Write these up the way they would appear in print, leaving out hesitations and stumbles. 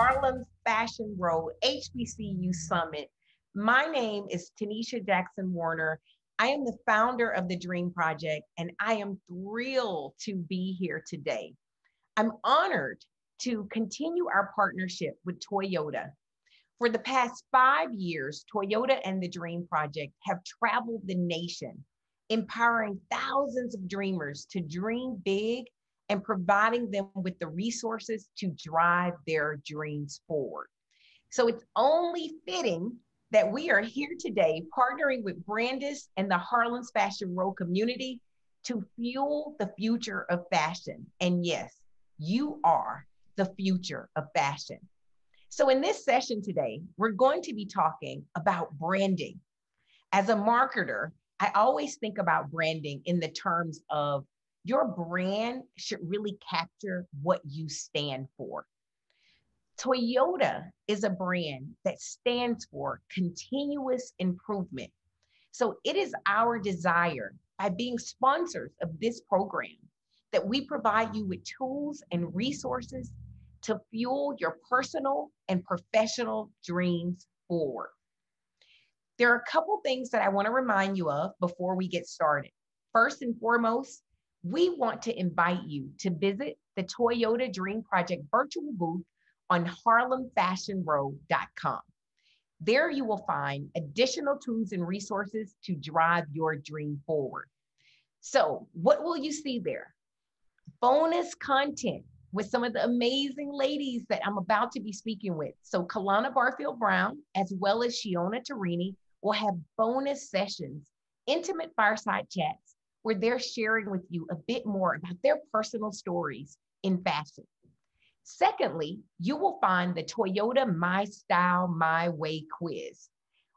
Harlem's Fashion Row HBCU Summit. My name is Teneshia Jackson Warner. I am the founder of the Dream Project, and I am thrilled to be here today. I'm honored to continue our partnership with Toyota. For the past 5 years, Toyota and the Dream Project have traveled the nation, empowering thousands of dreamers to dream big and providing them with the resources to drive their dreams forward. So it's only fitting that we are here today partnering with Brandis and the Harlem's Fashion Row community to fuel the future of fashion. And yes, you are the future of fashion. So in this session today, we're going to be talking about branding. As a marketer, I always think about branding in the terms of your brand should really capture what you stand for. Toyota is a brand that stands for continuous improvement. So it is our desire, by being sponsors of this program, that we provide you with tools and resources to fuel your personal and professional dreams forward. There are a couple things that I want to remind you of before we get started. First and foremost, we want to invite you to visit the Toyota Dream Project virtual booth on harlemfashionrow.com. There you will find additional tools and resources to drive your dream forward. So what will you see there? Bonus content with some of the amazing ladies that I'm about to be speaking with. So Kahlana Barfield Brown, as well as Shiona Turini, will have bonus sessions, intimate fireside chats, where they're sharing with you a bit more about their personal stories in fashion. Secondly, you will find the Toyota My Style, My Way quiz.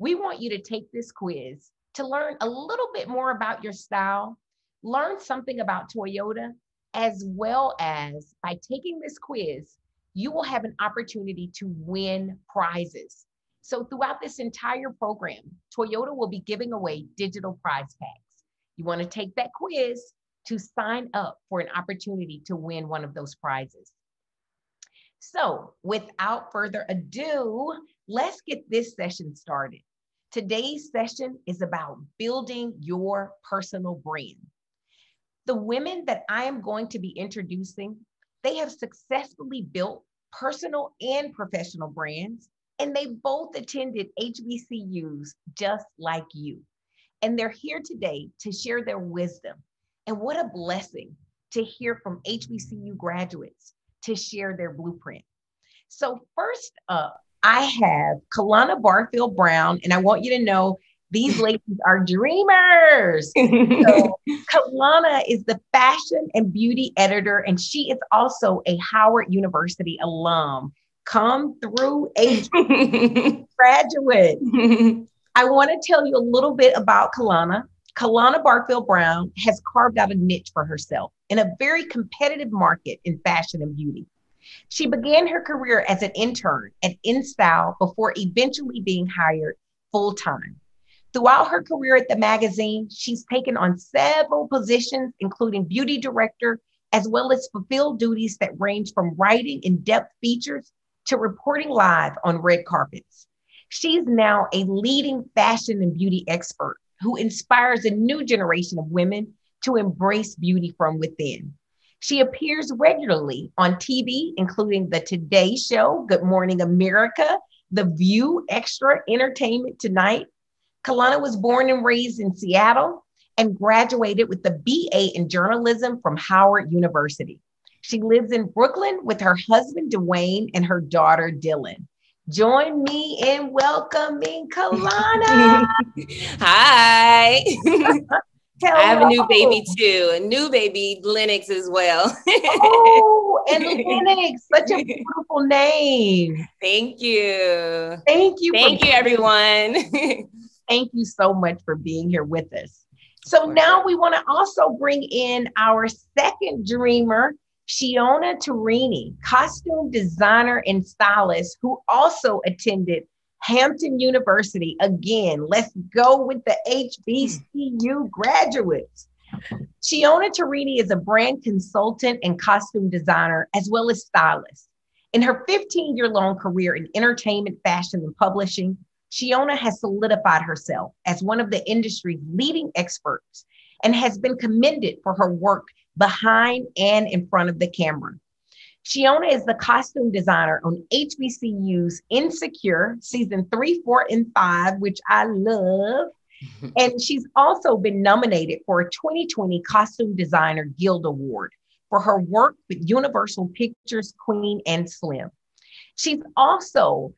We want you to take this quiz to learn a little bit more about your style, learn something about Toyota, as well as by taking this quiz, you will have an opportunity to win prizes. So throughout this entire program, Toyota will be giving away digital prize packs. You want to take that quiz to sign up for an opportunity to win one of those prizes. So without further ado, let's get this session started. Today's session is about building your personal brand. The women that I am going to be introducing, they have successfully built personal and professional brands, and they both attended HBCUs just like you. And they're here today to share their wisdom. And what a blessing to hear from HBCU graduates to share their blueprint. So first up, I have Kahlana Barfield Brown, and I want you to know these ladies are dreamers. So Kahlana is the fashion and beauty editor, and she is also a Howard University alum. Come through HBCU graduate. I want to tell you a little bit about Kahlana. Kahlana Barfield Brown has carved out a niche for herself in a very competitive market in fashion and beauty. She began her career as an intern at InStyle before eventually being hired full-time. Throughout her career at the magazine, she's taken on several positions, including beauty director, as well as fulfilled duties that range from writing in-depth features to reporting live on red carpets. She's now a leading fashion and beauty expert who inspires a new generation of women to embrace beauty from within. She appears regularly on TV, including the Today Show, Good Morning America, The View, Extra Entertainment Tonight. Kahlana was born and raised in Seattle and graduated with a BA in journalism from Howard University. She lives in Brooklyn with her husband, Dwayne, and her daughter, Dylan. Join me in welcoming Kahlana. Hi. I have a new baby too, a new baby, Lennox as well. Oh, and Lennox, such a beautiful name. Thank you. Thank you. Thank you, everyone. Thank you so much for being here with us. So now we want to also bring in our second dreamer, Shiona Turini, costume designer and stylist who also attended Hampton University. Again, let's go with the HBCU graduates. Shiona Turini is a brand consultant and costume designer, as well as stylist. In her 15-year-long career in entertainment, fashion, and publishing, Shiona has solidified herself as one of the industry's leading experts and has been commended for her work behind and in front of the camera. Shiona is the costume designer on HBCU's Insecure, season 3, 4, and 5, which I love. And she's also been nominated for a 2020 Costume Designer Guild Award for her work with Universal Pictures, Queen and Slim. She's also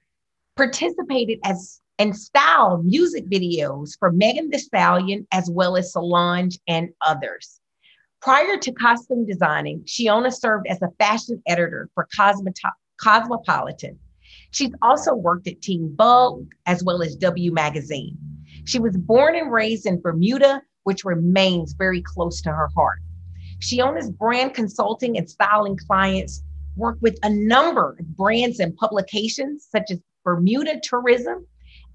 participated as and styled music videos for Megan Thee Stallion, as well as Solange and others. Prior to costume designing, Shiona served as a fashion editor for Cosmopolitan. She's also worked at Teen Vogue, as well as W Magazine. She was born and raised in Bermuda, which remains very close to her heart. Shiona's brand consulting and styling clients work with a number of brands and publications, such as Bermuda Tourism,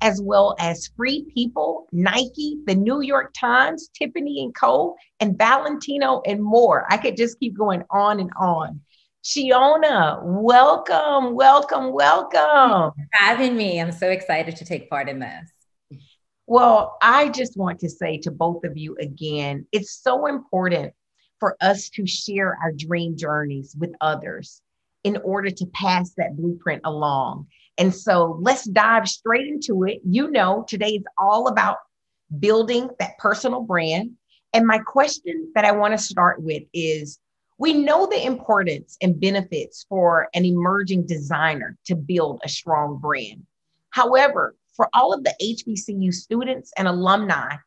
as well as Free People, Nike, The New York Times, Tiffany & Co., and Valentino, and more. I could just keep going on and on. Shiona, welcome, welcome, welcome. Thank you for having me. I'm so excited to take part in this. Well, I just want to say to both of you again, it's so important for us to share our dream journeys with others in order to pass that blueprint along. And so let's dive straight into it. You know, today is all about building that personal brand. And my question that I want to start with is, we know the importance and benefits for an emerging designer to build a strong brand. However, for all of the HBCU students and alumni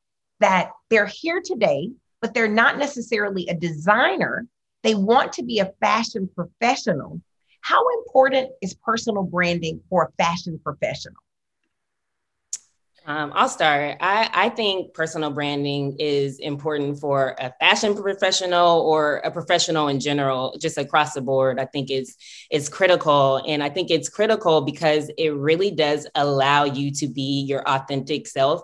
that they're here today, but they're not necessarily a designer, they want to be a fashion professional. How important is personal branding for a fashion professional? I'll start. I think personal branding is important for a fashion professional or a professional in general, just across the board. I think it's critical. And I think it's critical because it really does allow you to be your authentic self.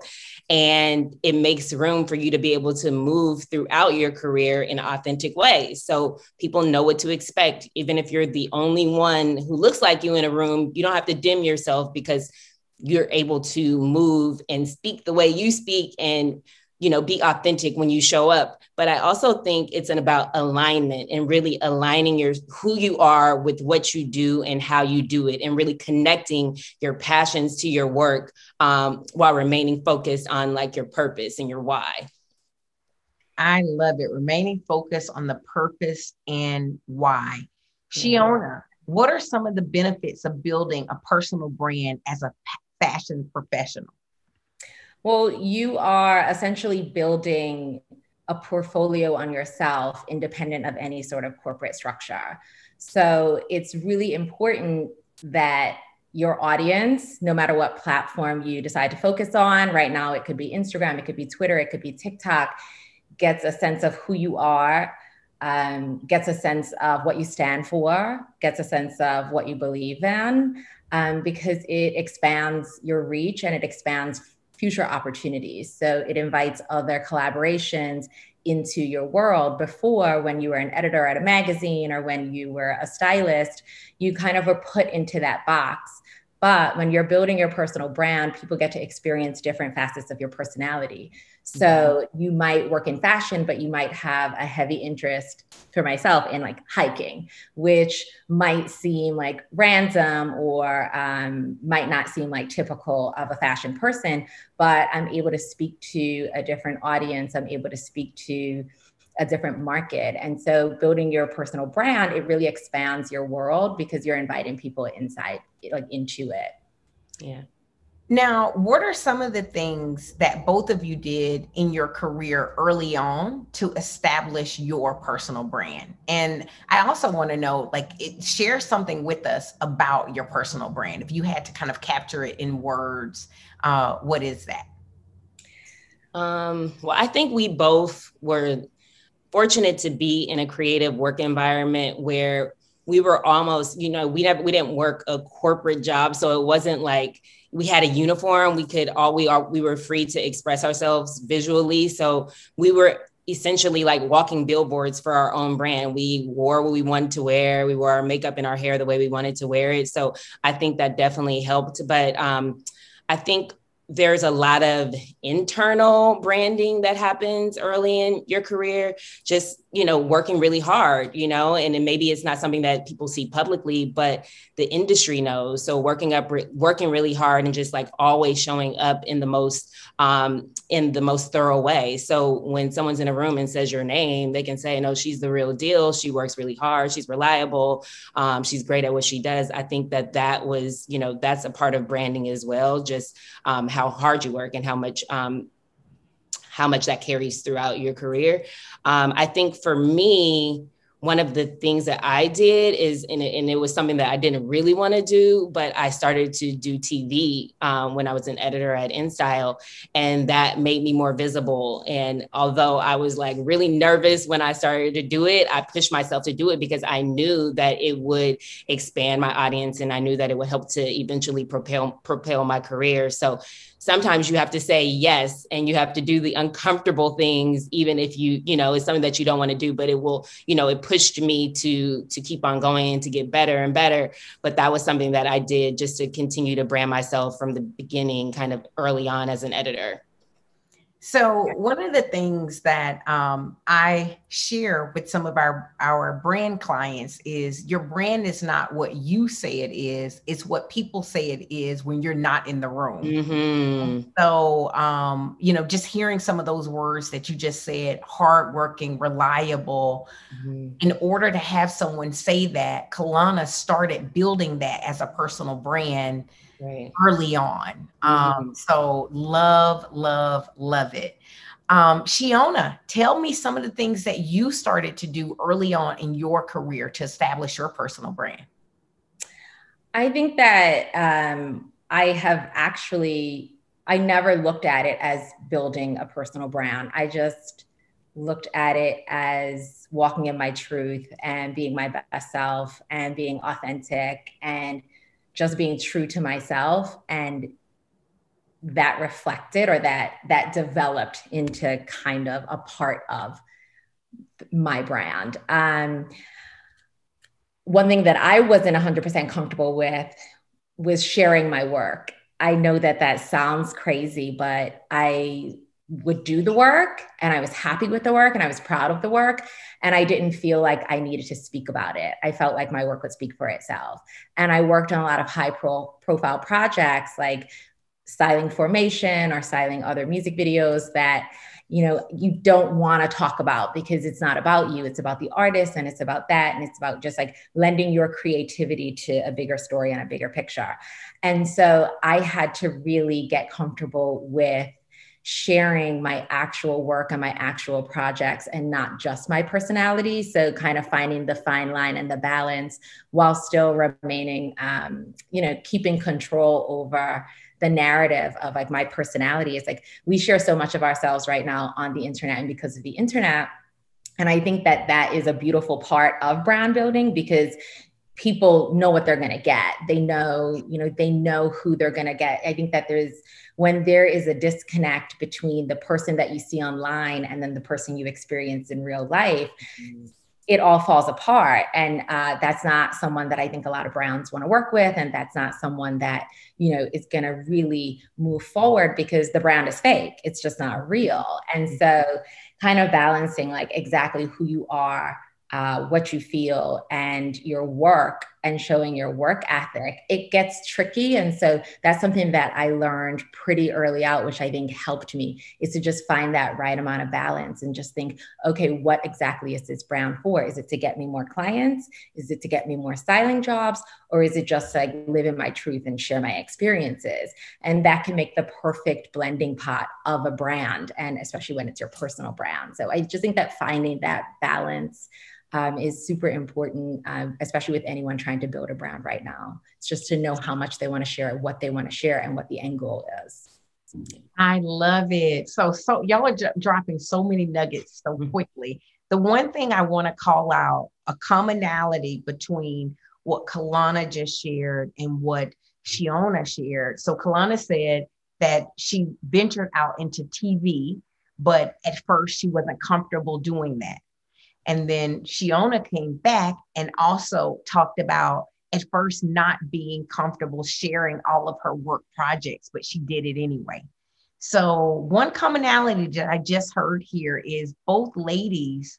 And it makes room for you to be able to move throughout your career in an authentic way. So people know what to expect. Even if you're the only one who looks like you in a room, you don't have to dim yourself because you're able to move and speak the way you speak and, you know, be authentic when you show up. But I also think it's about alignment and really aligning who you are with what you do and how you do it, and really connecting your passions to your work while remaining focused on like your purpose and your why. I love it. Remaining focused on the purpose and why. Shiona, what are some of the benefits of building a personal brand as a fashion professional? Well, you are essentially building a portfolio on yourself, independent of any sort of corporate structure. So it's really important that your audience, no matter what platform you decide to focus on, right now it could be Instagram, it could be Twitter, it could be TikTok, gets a sense of who you are, gets a sense of what you stand for, gets a sense of what you believe in, because it expands your reach and it expands future opportunities. So it invites other collaborations into your world. Before, when you were an editor at a magazine or when you were a stylist, you kind of were put into that box. But when you're building your personal brand, people get to experience different facets of your personality. So you might work in fashion, but you might have a heavy interest, for myself, in like hiking, which might seem like random or might not seem like typical of a fashion person, but I'm able to speak to a different audience. I'm able to speak to a different market. And so building your personal brand, it really expands your world because you're inviting people inside, like into it. Yeah. Now, what are some of the things that both of you did in your career early on to establish your personal brand? And I also want to know, like, share something with us about your personal brand. If you had to kind of capture it in words, what is that? Well, I think we both were fortunate to be in a creative work environment where we were almost, you know, we didn't work a corporate job. So it wasn't like we had a uniform. We were free to express ourselves visually. So we were essentially like walking billboards for our own brand. We wore what we wanted to wear. We wore our makeup and our hair the way we wanted to wear it. So I think that definitely helped. But I think there's a lot of internal branding that happens early in your career, just, you know, working really hard, you know, and then maybe it's not something that people see publicly, but the industry knows. So working really hard and just like always showing up in the most thorough way. So when someone's in a room and says your name, they can say, no, she's the real deal. She works really hard. She's reliable. She's great at what she does. I think that was, you know, that's a part of branding as well. Just, how hard you work and how much that carries throughout your career. I think for me, one of the things that I did is, and it was something that I didn't really want to do, but I started to do TV when I was an editor at InStyle, and that made me more visible. And although I was like really nervous when I started to do it, I pushed myself to do it because I knew that it would expand my audience, and I knew that it would help to eventually propel my career. So sometimes you have to say yes, and you have to do the uncomfortable things, even if you know, it's something that you don't want to do, but it will, you know, it pushed me to keep on going, to get better and better. But that was something that I did just to continue to brand myself from the beginning, kind of early on as an editor. So one of the things that I share with some of our brand clients is your brand is not what you say it is. It's what people say it is when you're not in the room. Mm-hmm. So, you know, just hearing some of those words that you just said, hardworking, reliable, mm-hmm. in order to have someone say that, Kahlana started building that as a personal brand. Right. Early on. So love it. Shiona, tell me some of the things that you started to do early on in your career to establish your personal brand. I think that I never looked at it as building a personal brand. I just looked at it as walking in my truth and being my best self and being authentic and just being true to myself, and that reflected, or that developed into kind of a part of my brand. One thing that I wasn't 100% comfortable with was sharing my work. I know that sounds crazy, but I would do the work, and I was happy with the work, and I was proud of the work, and I didn't feel like I needed to speak about it. I felt like my work would speak for itself. And I worked on a lot of high profile projects like styling Formation or styling other music videos that, you know, you don't want to talk about because it's not about you. It's about the artist, and it's about that. And it's about just like lending your creativity to a bigger story and a bigger picture. And so I had to really get comfortable with sharing my actual work and my actual projects and not just my personality. So kind of finding the fine line and the balance while still remaining, you know, keeping control over the narrative of like my personality. It's like we share so much of ourselves right now on the internet and because of the internet. And I think that is a beautiful part of brand building because people know what they're going to get. They know, you know, they know who they're going to get. I think that when there is a disconnect between the person that you see online and then the person you experience in real life, mm-hmm. it all falls apart. And that's not someone that I think a lot of brands want to work with. And that's not someone that, you know, is going to really move forward because the brand is fake. It's just not real. And mm-hmm. so kind of balancing like exactly who you are, what you feel and your work and showing your work ethic, it gets tricky. And so that's something that I learned pretty early out, which I think helped me, is to just find that right amount of balance and just think, okay, what exactly is this brand for? Is it to get me more clients? Is it to get me more styling jobs? Or is it just like live in my truth and share my experiences? And that can make the perfect blending pot of a brand, and especially when it's your personal brand. So I just think that finding that balance is super important, especially with anyone trying to build a brand right now. It's just to know how much they want to share, what they want to share, and what the end goal is. I love it. So y'all are dropping so many nuggets so quickly. The one thing I want to call out, a commonality between what Kahlana just shared and what Shiona shared. So Kahlana said that she ventured out into TV But at first she wasn't comfortable doing that. And then Shiona came back and also talked about at first not being comfortable sharing all of her work projects, but she did it anyway. So one commonality that I just heard here is both ladies,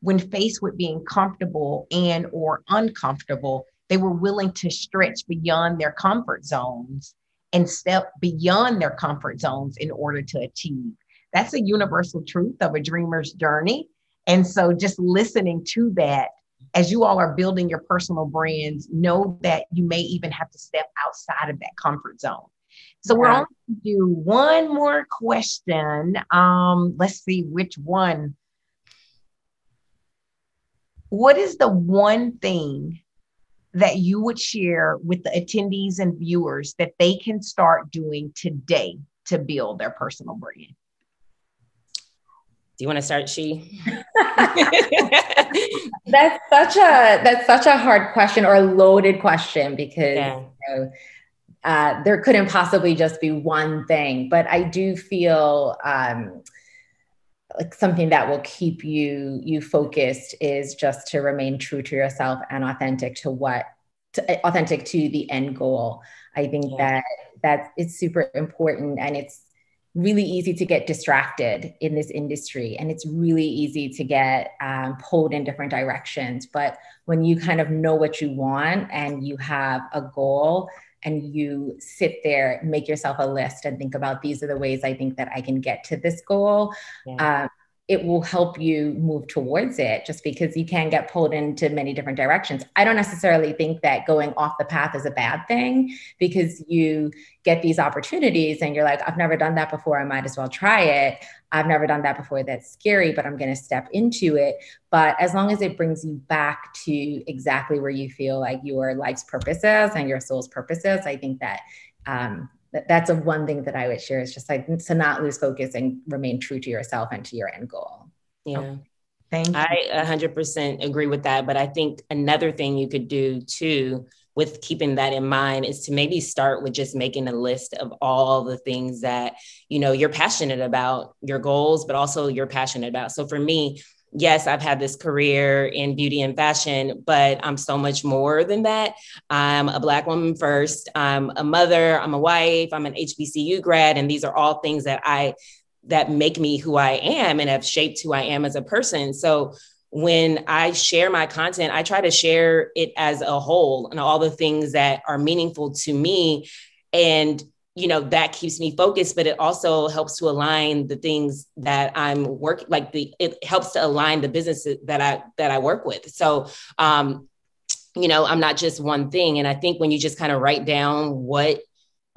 when faced with being comfortable and or uncomfortable, they were willing to stretch beyond their comfort zones and step beyond their comfort zones in order to achieve. That's a universal truth of a dreamer's journey. And so just listening to that, as you all are building your personal brands, know that you may even have to step outside of that comfort zone. So we're only going to do one more question. Let's see which one. What is the one thing that you would share with the attendees and viewers that they can start doing today to build their personal brand? Do you want to start, She? That's such a hard question, or a loaded question, because you know, there couldn't possibly just be one thing, but I do feel like something that will keep you focused is just to remain true to yourself and authentic to the end goal. I think that it's super important, and it's really easy to get distracted in this industry, and it's really easy to get pulled in different directions. But when you kind of know what you want and you have a goal and you sit there, make yourself a list and think about, these are the ways I think that I can get to this goal. Yeah. It will help you move towards it, just because you can get pulled into many different directions. I don't necessarily think that going off the path is a bad thing, because you get these opportunities and you're like, I've never done that before. I might as well try it. I've never done that before. That's scary, but I'm going to step into it. But as long as it brings you back to exactly where you feel like your life's purpose is and your soul's purpose is, I think that, that's a one thing that I would share, is just like to not lose focus and remain true to yourself and to your end goal. Yeah. Okay. Thank you. I 100% agree with that. But I think another thing you could do too, with keeping that in mind, is to maybe start with just making a list of all the things that, you know, you're passionate about, your goals, but also you're passionate about. So for me, yes, I've had this career in beauty and fashion, but I'm so much more than that. I'm a Black woman first. I'm a mother. I'm a wife. I'm an HBCU grad. And these are all things that make me who I am and have shaped who I am as a person. So when I share my content, I try to share it as a whole and all the things that are meaningful to me. And you know, that keeps me focused, but it also helps to align the things that I'm working, it helps to align the businesses that I work with. So, you know, I'm not just one thing. And I think when you just kind of write down what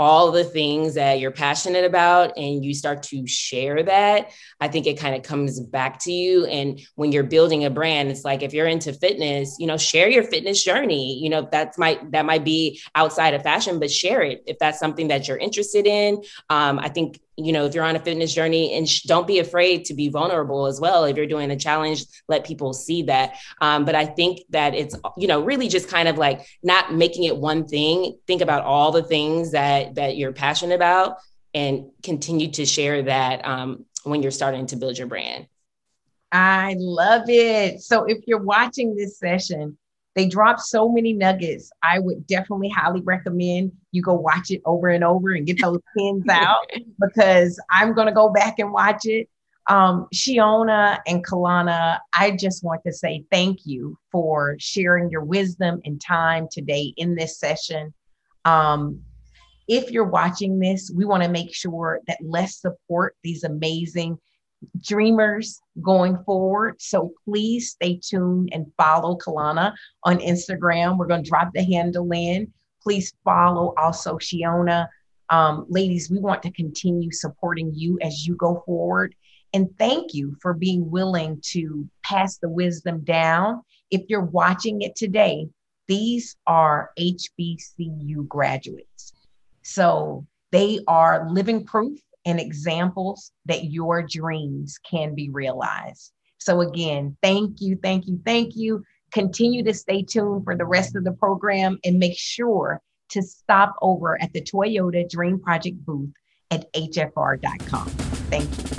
all the things that you're passionate about and you start to share that, I think it kind of comes back to you. And when you're building a brand, it's like, if you're into fitness, you know, share your fitness journey. You know, that might be outside of fashion, but share it if that's something that you're interested in. I think, you know, if you're on a fitness journey, and don't be afraid to be vulnerable as well. If you're doing a challenge, let people see that. But I think that it's, you know, really just kind of like not making it one thing. Think about all the things that you're passionate about and continue to share that when you're starting to build your brand. I love it. So if you're watching this session, they dropped so many nuggets. I would definitely highly recommend you go watch it over and over and get those pins out, because I'm going to go back and watch it. Shiona and Kahlana, I just want to say thank you for sharing your wisdom and time today in this session. If you're watching this, we want to make sure that let's support these amazing dreamers going forward. So please stay tuned and follow Kahlana on Instagram. We're going to drop the handle in. Please follow also Shiona. Ladies, we want to continue supporting you as you go forward. And thank you for being willing to pass the wisdom down. If you're watching it today, these are HBCU graduates. So they are living proof and examples that your dreams can be realized. So again, thank you, thank you, thank you. Continue to stay tuned for the rest of the program, and make sure to stop over at the Toyota Dream Project booth at hfr.com. Thank you.